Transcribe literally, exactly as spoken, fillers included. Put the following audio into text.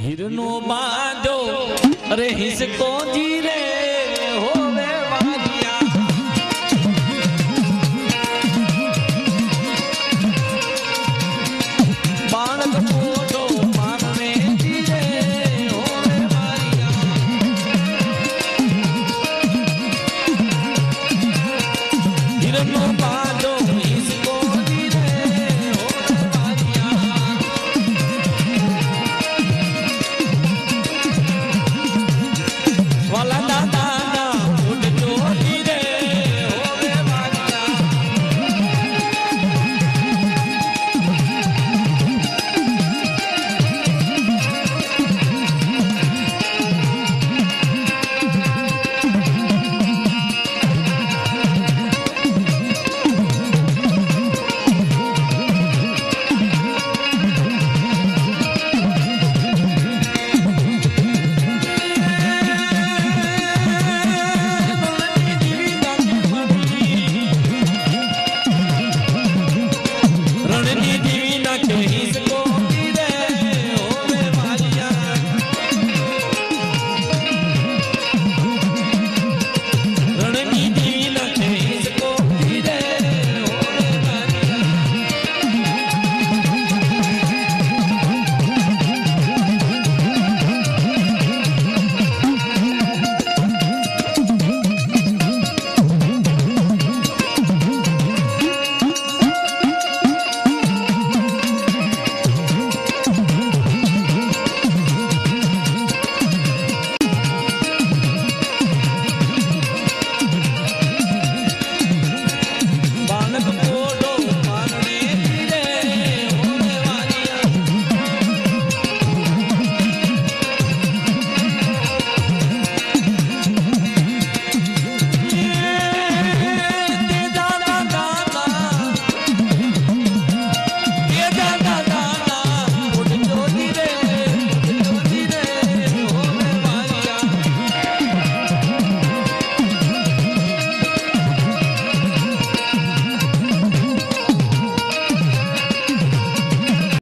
हिरनों बाँधो अरे हिसको जीरे हो।